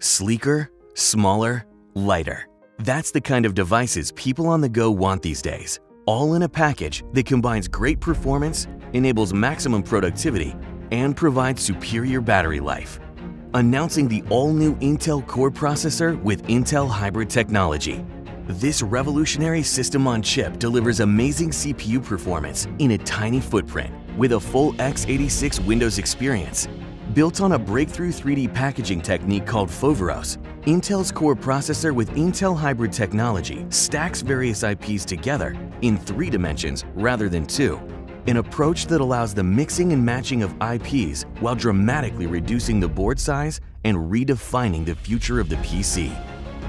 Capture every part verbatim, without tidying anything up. Sleeker, smaller, lighter. That's the kind of devices people on the go want these days, all in a package that combines great performance, enables maximum productivity, and provides superior battery life. Announcing the all-new Intel Core processor with Intel Hybrid Technology. This revolutionary system-on-chip delivers amazing C P U performance in a tiny footprint with a full x eighty-six Windows experience. Built on a breakthrough three D packaging technique called Foveros, Intel's Core processor with Intel Hybrid Technology stacks various I Ps together in three dimensions rather than two, an approach that allows the mixing and matching of I Ps while dramatically reducing the board size and redefining the future of the P C.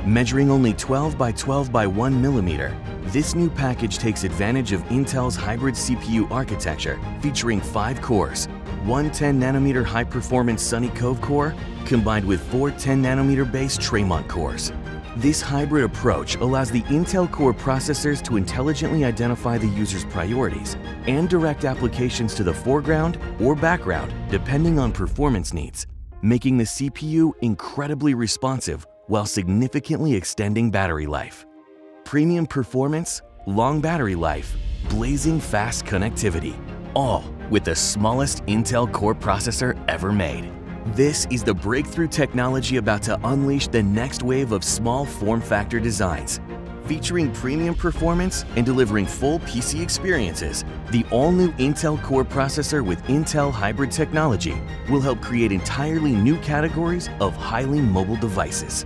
Measuring only twelve by twelve by one millimeter, this new package takes advantage of Intel's hybrid C P U architecture featuring five cores, one ten nanometer high-performance Sunny Cove core combined with four ten nanometer-based Tremont cores. This hybrid approach allows the Intel Core processors to intelligently identify the user's priorities and direct applications to the foreground or background depending on performance needs, making the C P U incredibly responsive while significantly extending battery life. Premium performance, long battery life, blazing fast connectivity, all with the smallest Intel Core processor ever made. This is the breakthrough technology about to unleash the next wave of small form factor designs. Featuring premium performance and delivering full P C experiences, the all-new Intel Core processor with Intel Hybrid Technology will help create entirely new categories of highly mobile devices.